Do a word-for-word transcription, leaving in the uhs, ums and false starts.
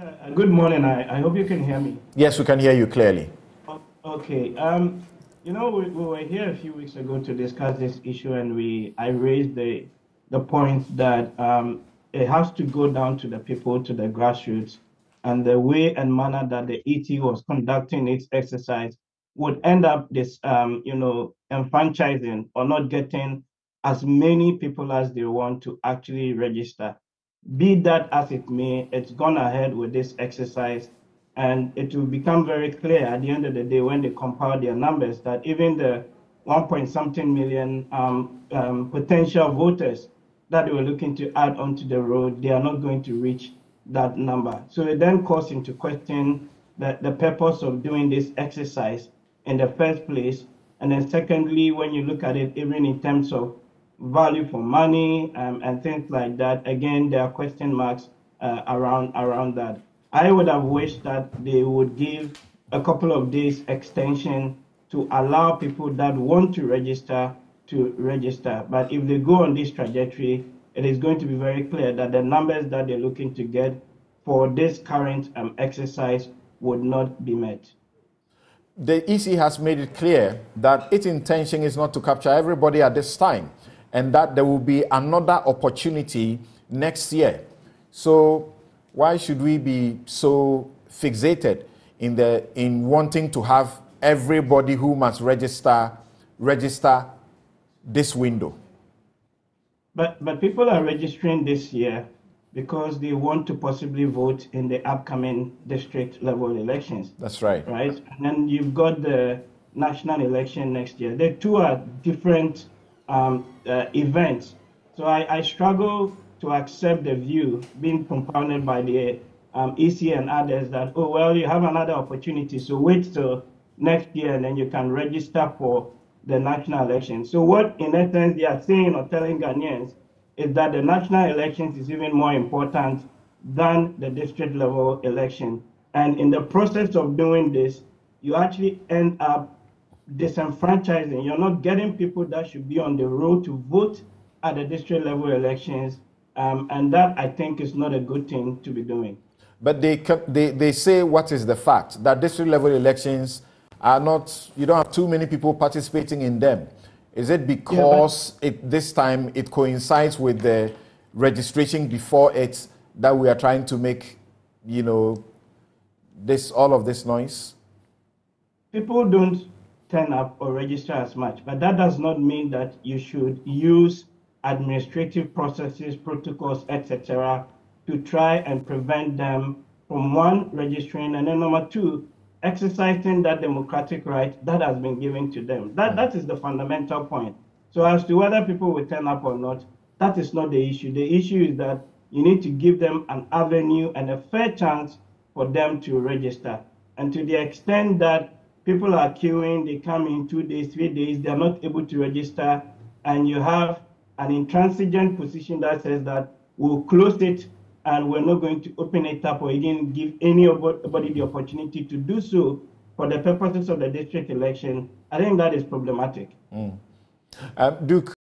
Uh, good morning. I, I hope you can hear me. Yes, we can hear you clearly. Okay. Um, you know, we, we were here a few weeks ago to discuss this issue, and we I raised the the point that um, it has to go down to the people, to the grassroots, and the way and manner that the E T was conducting its exercise would end up this, um, you know, enfranchising or not getting as many people as they want to actually register. Be that as it may, it's gone ahead with this exercise, and it will become very clear at the end of the day when they compile their numbers that even the one point something million um, um, potential voters that they were looking to add onto the road, they are not going to reach that number. So it then calls into question the, the purpose of doing this exercise in the first place. And then secondly, when you look at it, even in terms of value for money um, and things like that, again, there are question marks uh, around around that. I would have wished that they would give a couple of days extension to allow people that want to register to register. But if they go on this trajectory, it is going to be very clear that the numbers that they're looking to get for this current um, exercise would not be met. The E C has made it clear that its intention is not to capture everybody at this time, and that there will be another opportunity next year. So why should we be so fixated in, the, in wanting to have everybody who must register, register this window? But, but people are registering this year because they want to possibly vote in the upcoming district level elections. That's right. Right? And then you've got the national election next year. The two are different um, uh, events. So I, I struggle to accept the view being compounded by the um, E C and others that, oh, well, you have another opportunity, so wait till next year and then you can register for the national election. So what, in essence, they are saying or telling Ghanaians is that the national elections is even more important than the district level election. And in the process of doing this, you actually end up disenfranchising. You're not getting people that should be on the road to vote at the district level elections. Um, and that, I think, is not a good thing to be doing. But they, they, they say what is the fact, that district level elections are not, you don't have too many people participating in them. Is it because yeah, it, this time it coincides with the registration before it that we are trying to make, you know, this all of this noise? People don't turn up or register as much, but that does not mean that you should use administrative processes, protocols, et cetera, to try and prevent them from, one, registering, and then number two, exercising that democratic right that has been given to them. That, that is the fundamental point. So as to whether people will turn up or not, that is not the issue. The issue is that you need to give them an avenue and a fair chance for them to register. And to the extent that people are queuing, they come in two days, three days, they're not able to register, and you have an intransigent position that says that we'll close it and we're not going to open it up or again give anybody the opportunity to do so for the purposes of the district election, I think that is problematic. Mm. Uh, Duke.